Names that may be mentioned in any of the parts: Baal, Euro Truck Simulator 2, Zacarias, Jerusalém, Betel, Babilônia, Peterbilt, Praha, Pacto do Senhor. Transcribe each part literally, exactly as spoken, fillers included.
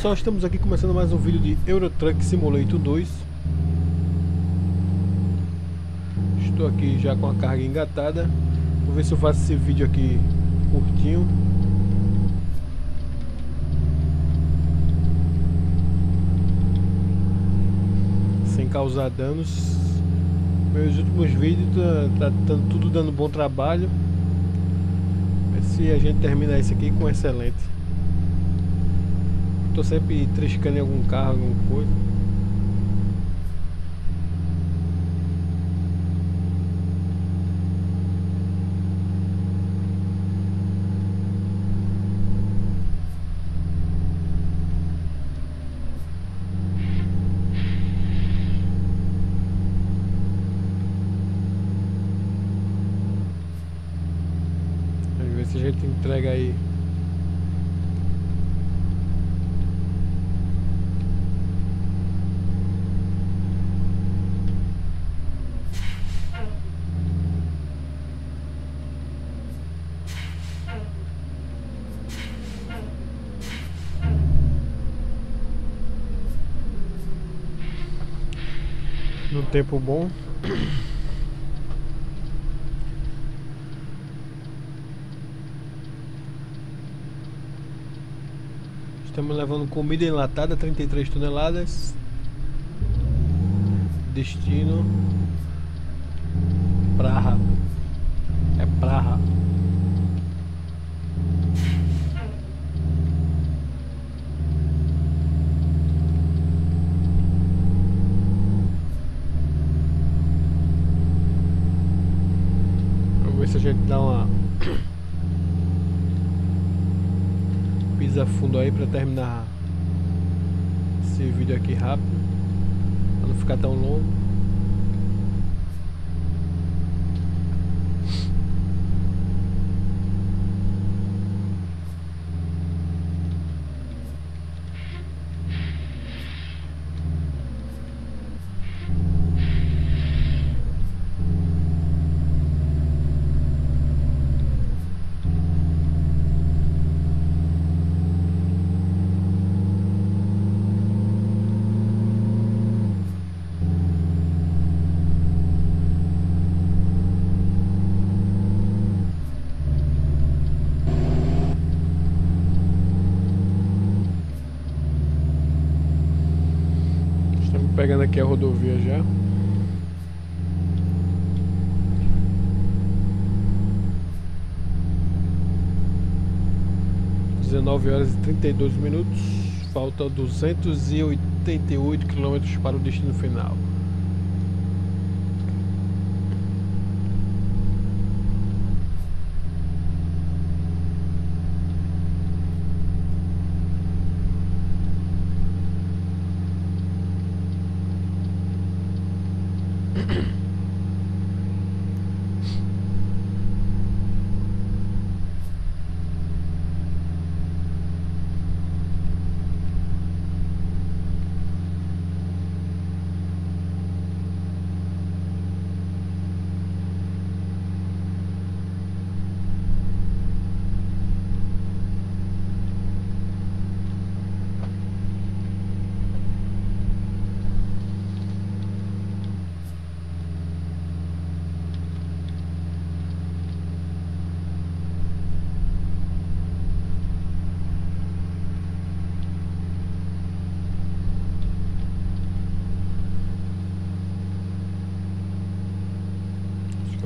pessoal, estamos aqui começando mais um vídeo de Euro Truck Simulator dois. Estou aqui já com a carga engatada. Vou ver se eu faço esse vídeo aqui curtinho. Sem causar danos. Meus últimos vídeos tá, tá, tá tudo dando bom trabalho. Ver se a gente termina isso aqui com excelente. Tô sempre triscando em algum carro, alguma coisa. Vamos ver se a gente entrega aí. Num tempo bom. Estamos levando comida enlatada, trinta e três toneladas. Destino Praha. É Praha. Se a gente dá uma pisa fundo aí para terminar esse vídeo aqui rápido, para não ficar tão longo. Pegando aqui a rodovia já. dezenove horas e trinta e dois minutos. Faltam duzentos e oitenta e oito quilômetros para o destino final.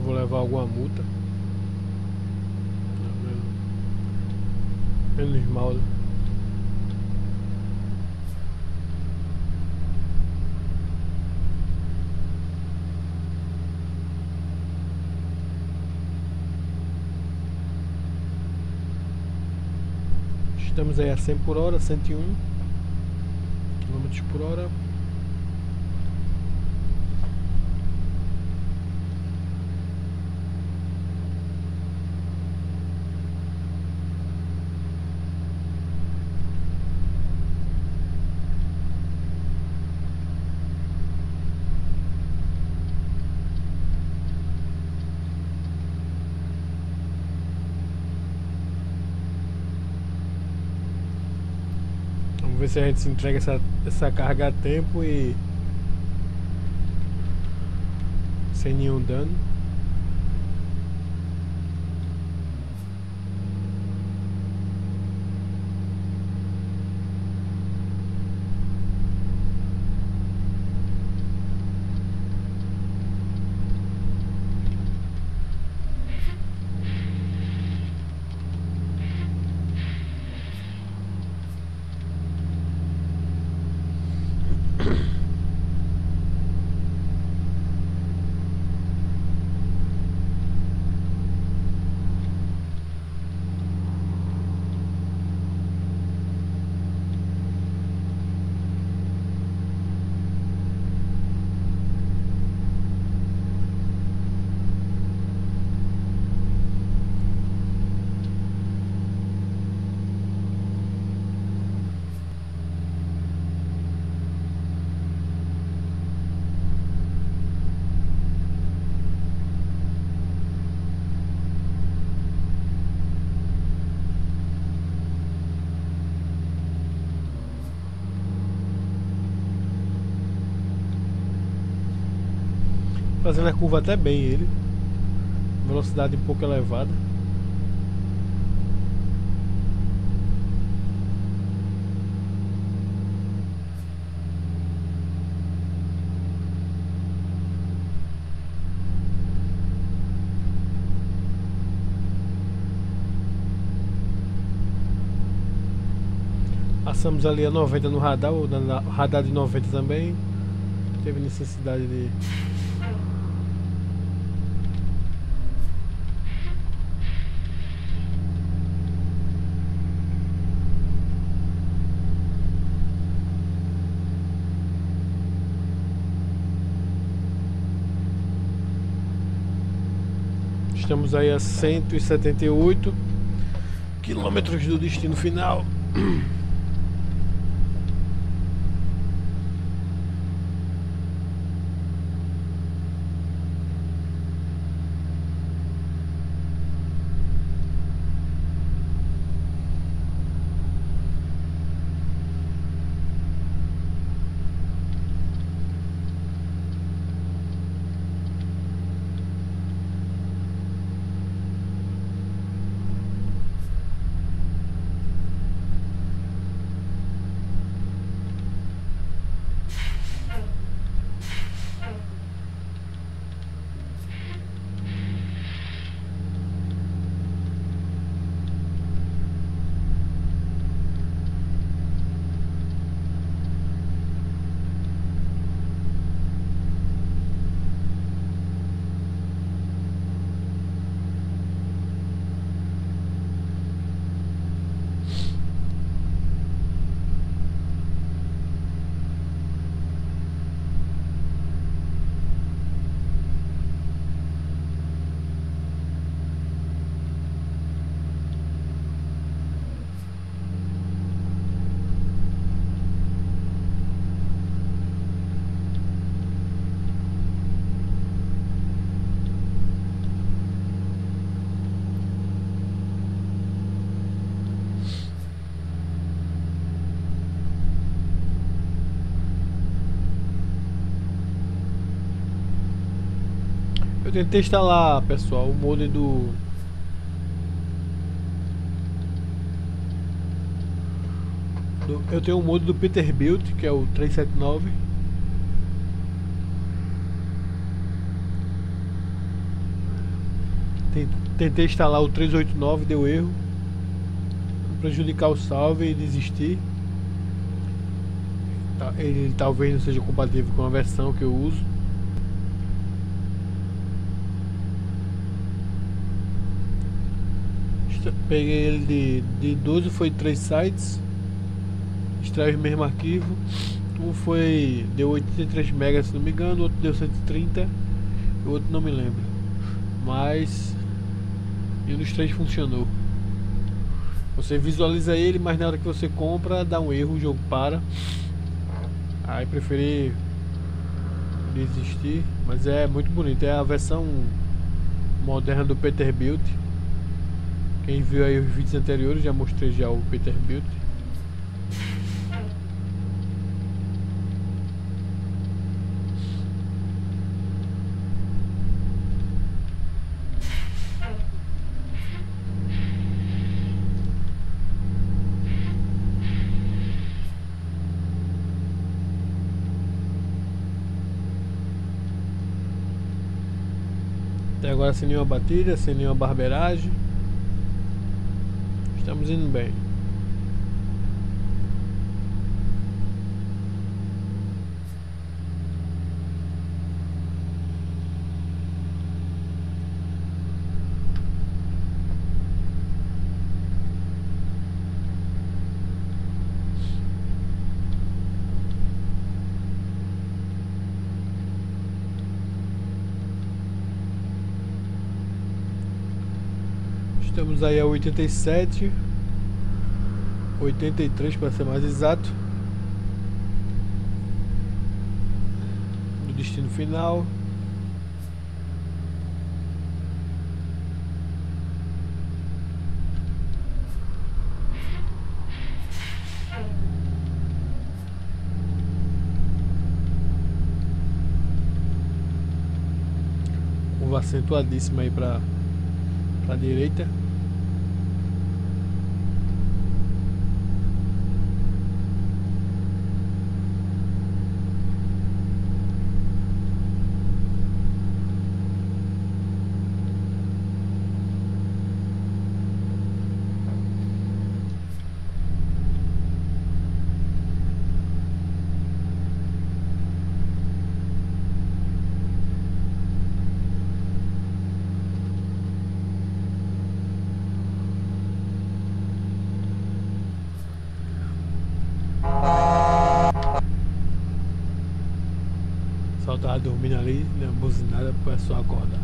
Levar alguma multa, menos mal, né? Estamos aí a cem por hora, cento e um quilômetros por hora. ver se a gente se entrega essa, essa carga a tempo e sem nenhum dano. Fazendo a curva até bem ele, velocidade um pouco elevada. Passamos ali a noventa no radar, ou na radar de noventa também, teve necessidade de... Estamos aí a cento e setenta e oito quilômetros do destino final. Tentei instalar, pessoal, o mod do do eu tenho o mod do Peterbilt, que é o trezentos e setenta e nove, tentei instalar o trezentos e oitenta e nove, deu erro, prejudicar o salve e desistir. Ele talvez não seja compatível com a versão que eu uso. Peguei ele de, de doze, foi três sites, extraí o mesmo arquivo. Um foi, deu oitenta e três megas, se não me engano, o outro deu cento e trinta, o outro não me lembro, mas e um dos três funcionou. Você visualiza ele, mas na hora que você compra dá um erro, o jogo para. Aí preferi desistir, mas é muito bonito, é a versão moderna do Peterbilt. Quem viu aí os vídeos anteriores, já mostrei já o Peterbilt. Até agora sem nenhuma batida, sem nenhuma barbeiragem. Estamos indo bem. Estamos aí a oitenta e sete, oitenta e três para ser mais exato, do destino final. Curva acentuadíssima aí para a direita. Tava dormindo ali, né, buzinada pro pessoal acordar.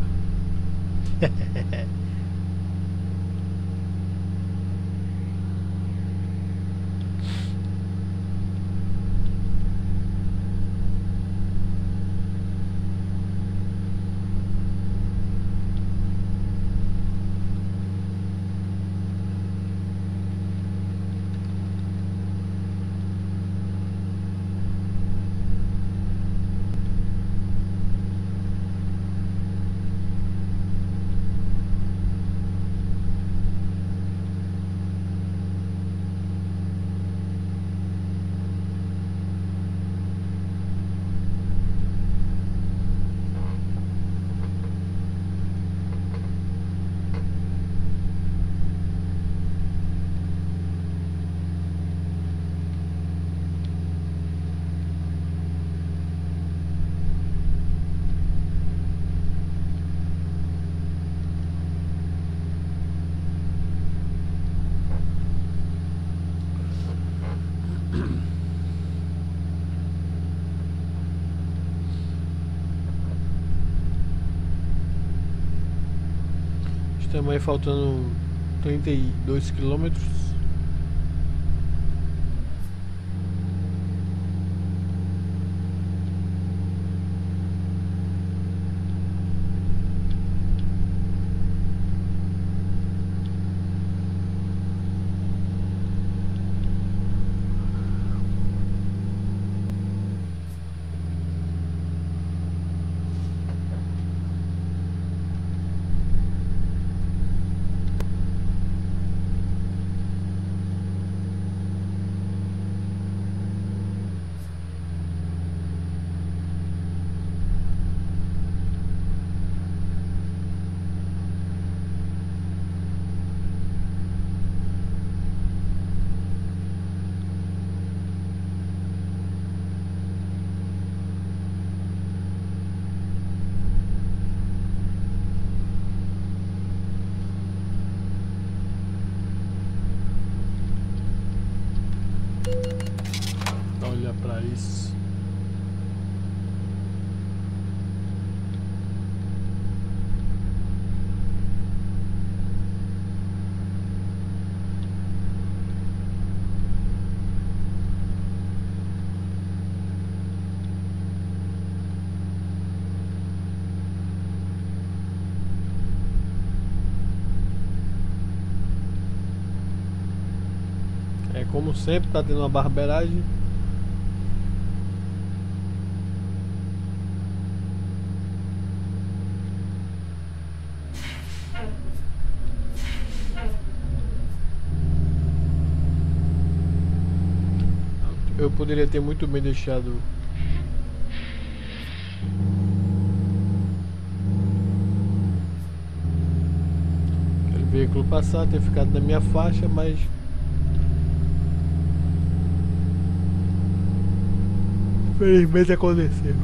Estamos aí faltando trinta e dois quilômetros. Olha pra isso. É como sempre, tá tendo uma barbeiragem. Eu poderia ter muito bem deixado veículo passar, ter ficado na minha faixa, mas felizmente aconteceu.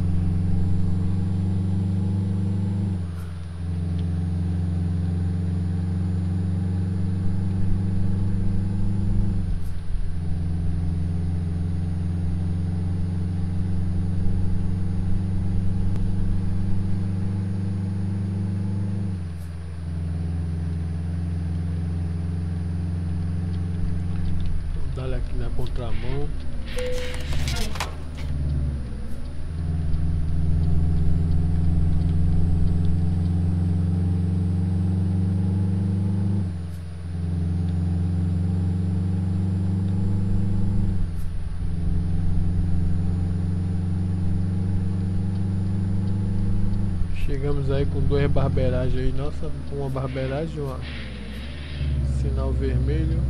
Vamos dar aqui na contramão. Chegamos aí com duas barbeiragens aí, nossa, uma barbeiragem, uma sinal vermelho.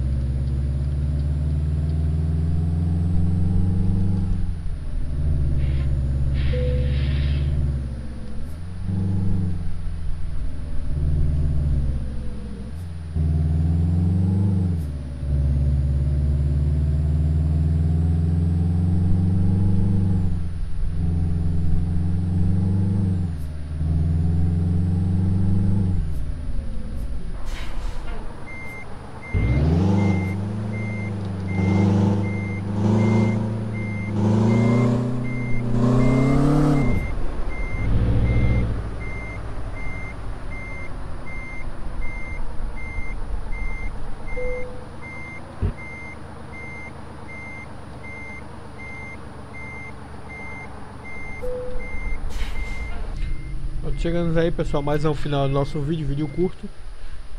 Chegamos aí, pessoal, mais ao final do nosso vídeo, vídeo curto,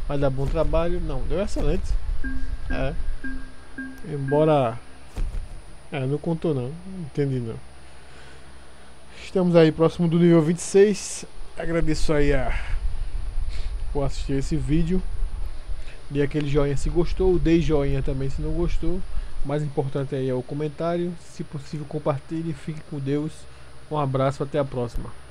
mas dá bom trabalho, não, deu excelente, é, embora, é, não contou não, não entendi não. Estamos aí próximo do nível vinte e seis, agradeço aí a, por assistir esse vídeo, dê aquele joinha se gostou, dê joinha também se não gostou, o mais importante aí é o comentário, se possível compartilhe, fique com Deus, um abraço, até a próxima.